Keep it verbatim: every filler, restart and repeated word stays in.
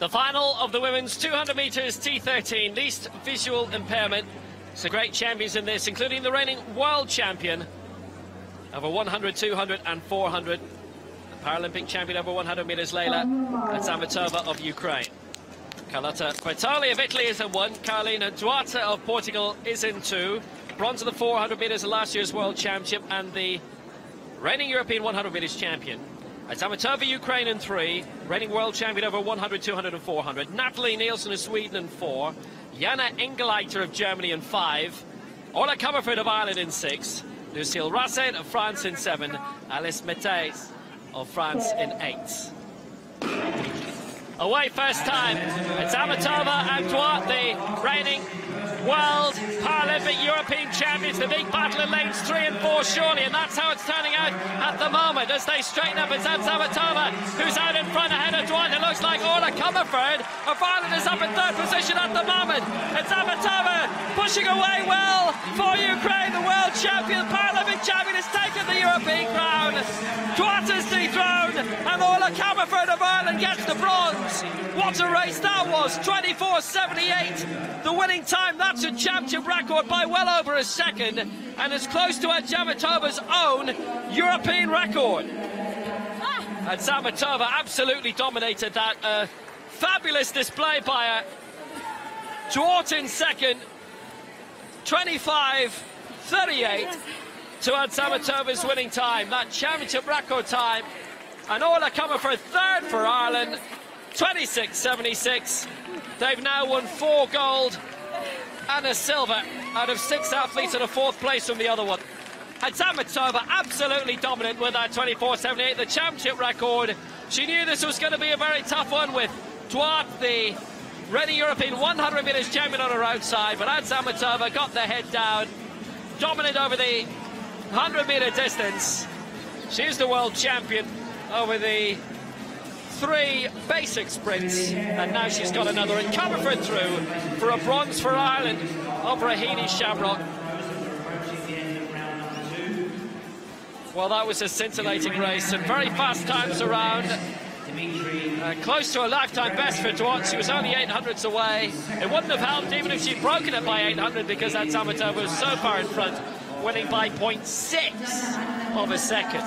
The final of the women's two hundred metres T thirteen, least visual impairment. Some great champions in this, including the reigning world champion over one hundred, two hundred and four hundred. The Paralympic champion over one hundred metres, Leilia Adzhametova of Ukraine. Carlotta Bertali of Italy is in one. Carolina Duarte of Portugal is in two. Bronze of the four hundred metres of last year's world championship and the reigning European one hundred metres champion. Adzhametova, Ukraine in three. Reigning world champion over one hundred, two hundred and four hundred. Natalie Nilsson of Sweden in four. Jana Engeleiter of Germany in five. Orla Comerford of Ireland in six. Lucille Razet of France in seven. Alice Metais of France in eight. Away first time, it's Adzhametova and Duarte, reigning world, Paralympic, European champions. The big battle in lanes three and four, surely, and that's how it's turning out at the moment. As they straighten up, it's Adzhametova who's out in front ahead of Duarte. It looks like Orla Comerford of Ireland is up in third position at the moment. It's Adzhametova pushing away well for Ukraine, the world champion, the Paralympic champion has taken the European crown. Duarte's dethroned, and Orla Comerford of Ireland gets the bronze. What a race that was, twenty-four seventy-eight, the winning time. That's a championship record by well over a second, and it's close to Adzhametova's own European record. Ah. Adzhametova absolutely dominated that, uh, fabulous display by her. Duarte in second, twenty-five thirty-eight to Adzhametova's winning time, that championship record time, and Orla coming for a third for Ireland. twenty-six seventy-six. They've now won four gold and a silver out of six athletes, and a fourth place from the other one. Adzhametova absolutely dominant with that twenty-four seventy-eight, the championship record. She knew this was going to be a very tough one with Duarte, the ready European one hundred metres champion, on her outside, but Adzhametova got the head down, dominant over the one hundred metre distance. She's the world champion over the three basic sprints, and now she's got another, and Comerford through for a bronze for Ireland of Rahini Shamrock. Well, that was a scintillating race, and very fast times around, uh, close to a lifetime best for Duarte. She was only eight hundredths away. It wouldn't have helped even if she'd broken it by eight hundred, because Adzhametova was so far in front, winning by point six of a second.